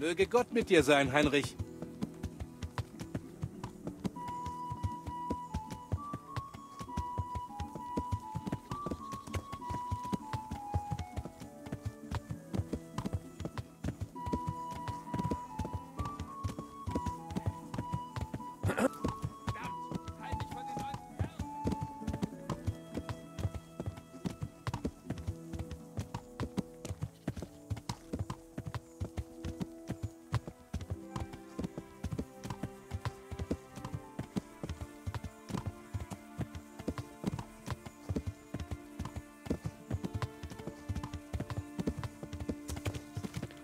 Möge Gott mit dir sein, Heinrich.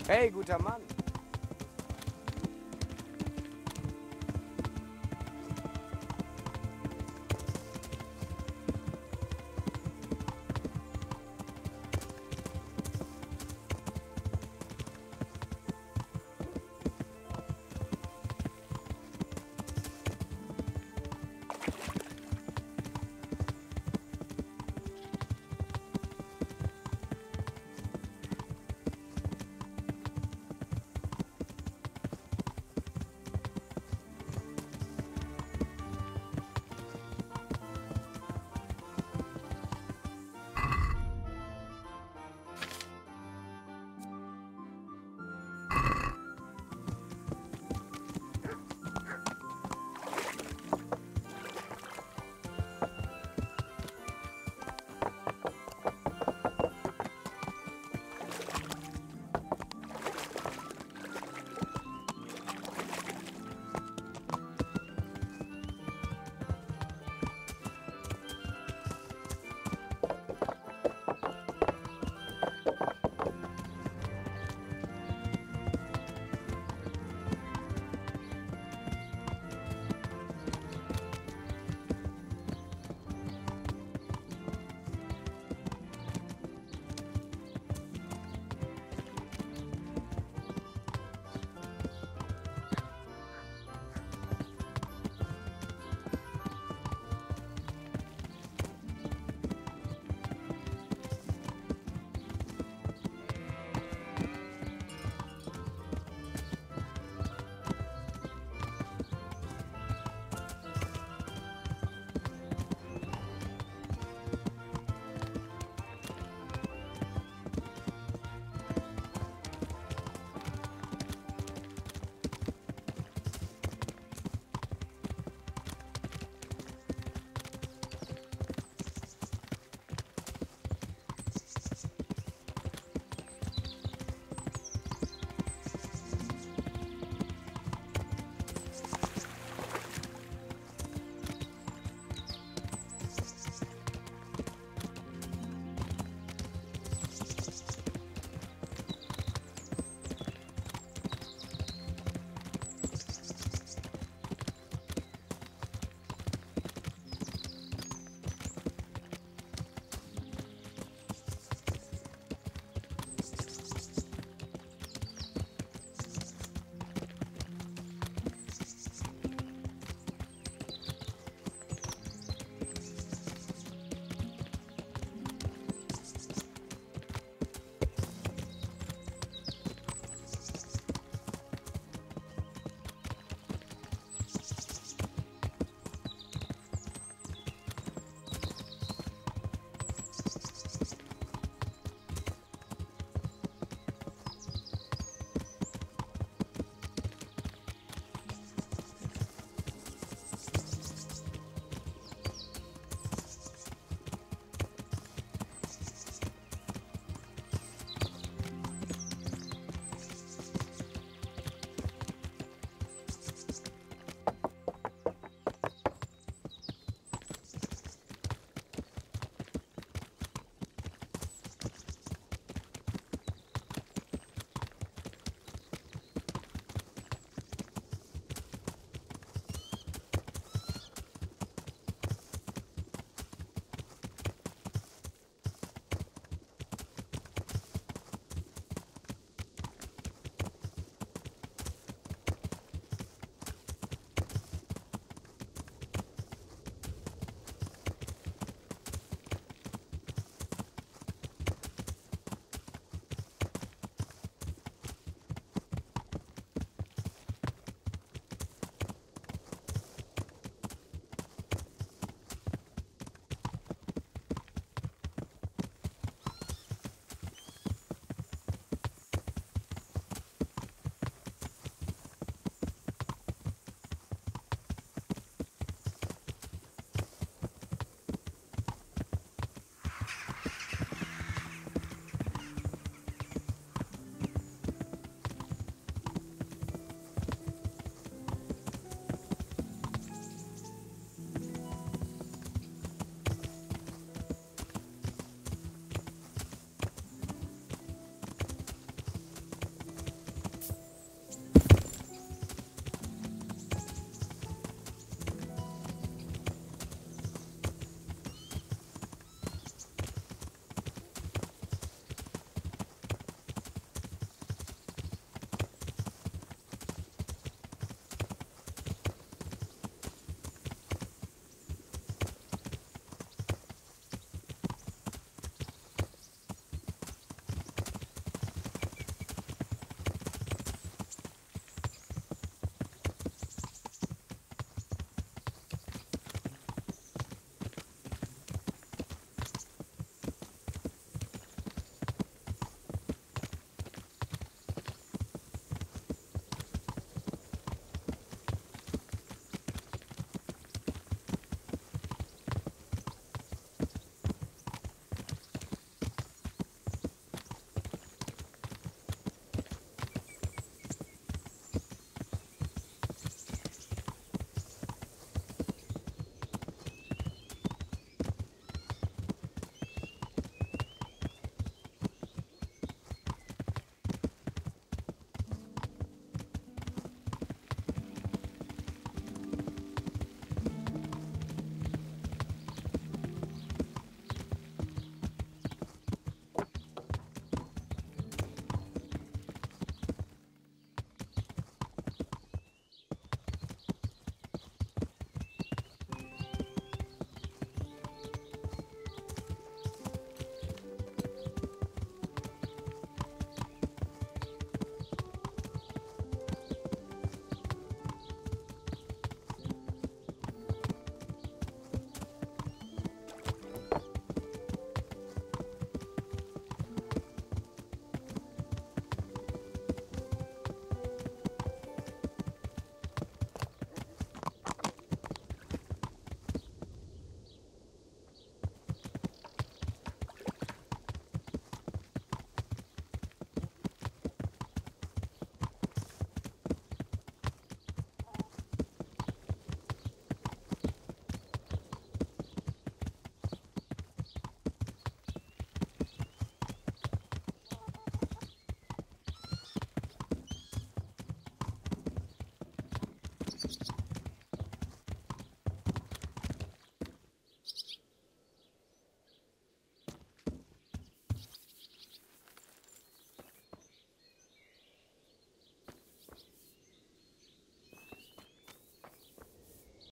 Hey, guter Mann.